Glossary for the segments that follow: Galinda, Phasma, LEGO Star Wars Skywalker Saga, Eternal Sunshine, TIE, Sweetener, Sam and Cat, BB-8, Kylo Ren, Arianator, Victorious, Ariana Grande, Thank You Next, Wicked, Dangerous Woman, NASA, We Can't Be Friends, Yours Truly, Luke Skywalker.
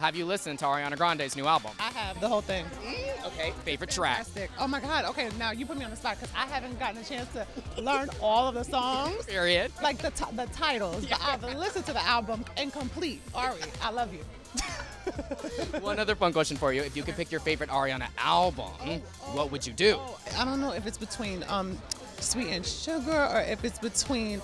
Have you listened to Ariana Grande's new album? I have, the whole thing. Okay. Favorite track? Oh my God, okay, now you put me on the spot because I haven't gotten a chance to learn all of the songs. Period. Like the titles, yeah. But I've listened to the album incomplete. Ari, I love you. One other fun question for you. If you could pick your favorite Ariana album, what would you do? I don't know if it's between Sweet and Sugar or if it's between,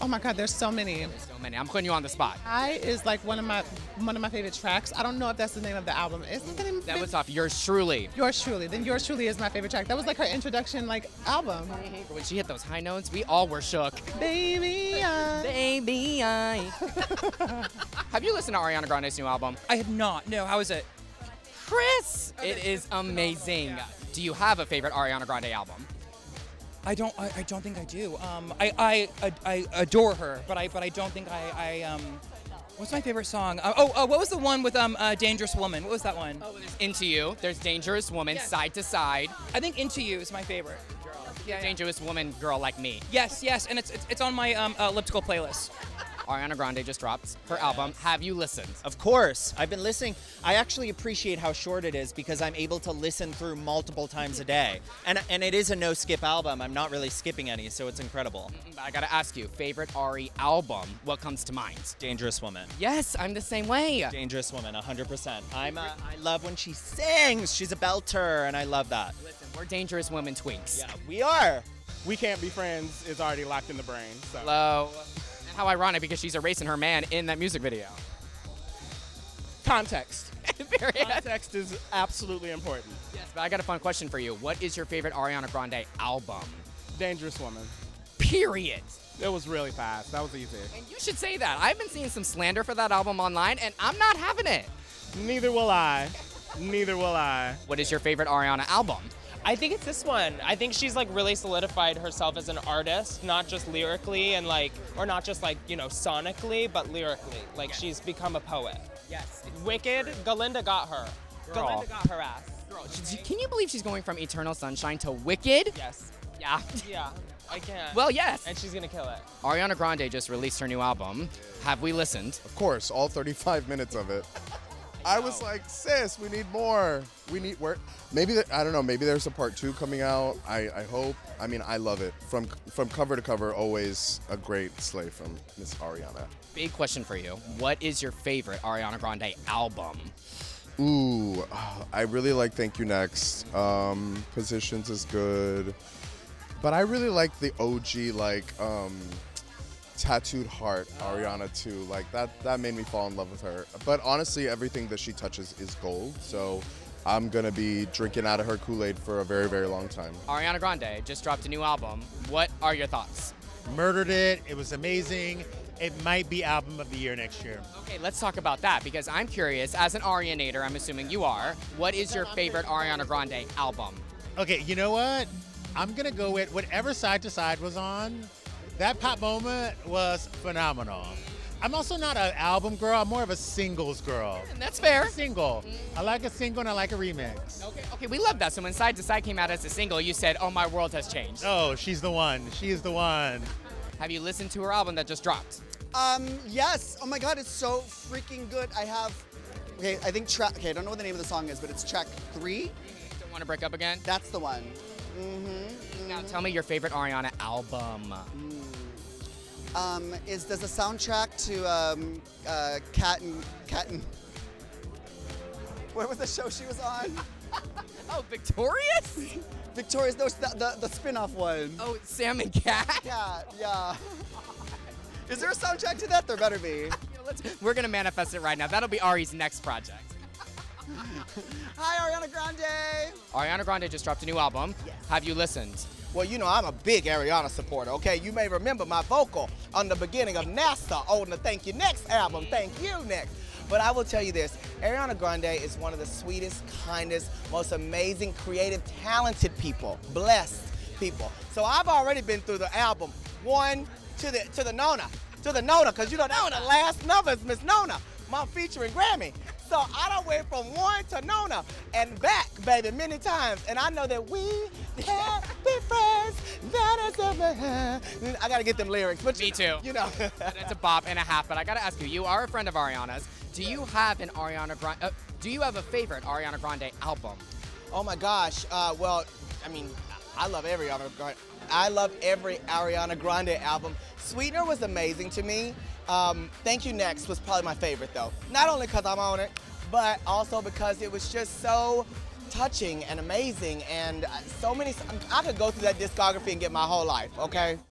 oh my God, there's so many. There's so many. I'm putting you on the spot. I is like one of my favorite tracks. I don't know if that's the name of the album. Isn't the name that was off Yours Truly. Yours Truly. Then Yours Truly is my favorite track. That was like her introduction like album. When she hit those high notes, we all were shook. Baby, I. Baby, I. Have you listened to Ariana Grande's new album? I have not. No. How is it? Chris, it is amazing. Yeah. Do you have a favorite Ariana Grande album? I don't think I do. I adore her, but I don't think what's my favorite song? What was the one with Dangerous Woman? What was that one? Oh, there's Into You. There's Dangerous Woman, yes. Side to Side. I think Into You is my favorite. Girl. Yeah, Dangerous Woman, Girl Like Me. Yes, yes, and it's on my elliptical playlist. Ariana Grande just dropped her album. Have you listened? Of course. I've been listening. I actually appreciate how short it is because I'm able to listen through multiple times a day. And it is a no-skip album. I'm not really skipping any, so it's incredible. I gotta ask you, favorite Ari album, what comes to mind? Dangerous Woman. Yes, I'm the same way. Dangerous Woman, 100%. I love when she sings. She's a belter, and I love that. Listen, we're Dangerous Women twinks. Yeah, we are. We Can't Be Friends is already locked in the brain. So. Hello. How ironic, because she's erasing her man in that music video. Context. Context is absolutely important. Yes, but I got a fun question for you. What is your favorite Ariana Grande album? Dangerous Woman. Period. It was really fast. That was easy. And you should say that. I've been seeing some slander for that album online, and I'm not having it. Neither will I. Neither will I. What is your favorite Ariana album? I think it's this one. I think she's like really solidified herself as an artist, not just lyrically and like, or not just like, you know, sonically, but lyrically. Like yes. She's become a poet. Yes. Wicked, Galinda got her. Girl. Galinda got her ass. Girl, can you believe she's going from Eternal Sunshine to Wicked? Yes. Yeah. Yeah, I can. Well, yes. And she's gonna kill it. Ariana Grande just released her new album. Have we listened? Of course, all 35 minutes of it. I was like, sis, we need more. We need work. Maybe, I don't know, maybe there's a part 2 coming out. I hope. I mean, I love it. From cover to cover, always a great slate from Miss Ariana. Big question for you. What is your favorite Ariana Grande album? Ooh, I really like Thank You Next. Positions is good. But I really like the OG, like, Tattooed Heart, Ariana too. Like that made me fall in love with her. But honestly, everything that she touches is gold. So I'm gonna be drinking out of her Kool-Aid for a very, very long time. Ariana Grande just dropped a new album. What are your thoughts? Murdered it. It was amazing. It might be album of the year next year. Okay, let's talk about that because I'm curious. As an Arianator, I'm assuming you are. What is your favorite Ariana Grande album? Okay, you know what? I'm gonna go with whatever Side to Side was on. That pop moment was phenomenal. I'm also not an album girl, I'm more of a singles girl. And that's fair. Single. I like a single and I like a remix. Okay, we love that. So when Side to Side came out as a single, you said, oh, my world has changed. Oh, she's the one. She is the one. Have you listened to her album that just dropped? Yes. Oh my God, it's so freaking good. I have, okay, I think track, okay, I don't know what the name of the song is, but it's track 3. Don't Want to Break Up Again? That's the one. Now tell me your favorite Ariana album. There's a soundtrack to Cat and what was the show she was on? Oh, Victorious? Victorious, no, the spin-off one. Oh, Sam and Cat? Yeah. Is there a soundtrack to that? There better be. We're gonna manifest it right now. That'll be Ari's next project. Hi, Ariana Grande. Ariana Grande just dropped a new album. Yes. Have you listened? Well, you know, I'm a big Ariana supporter, okay? You may remember my vocal on the beginning of NASA on the Thank You Next album, Thank You Next. But I will tell you this, Ariana Grande is one of the sweetest, kindest, most amazing, creative, talented people, blessed people. So I've already been through the album one to the Nona, because you know that was the last number is Miss Nona, my featuring Grammy. So I done went from one to Nona and back, baby, many times. And I know that we can't be friends. best that has ever happened. I gotta get them lyrics, but me too. You know. It's a bop and a half, but I gotta ask you, you are a friend of Ariana's. Do you have an Ariana Grande, do you have a favorite Ariana Grande album? Oh my gosh, well, I mean, I love every Ariana Grande album. Sweetener was amazing to me. Thank You Next was probably my favorite though. Not only because I'm on it, but also because it was just so touching and amazing, and so many, I could go through that discography and get my whole life, okay?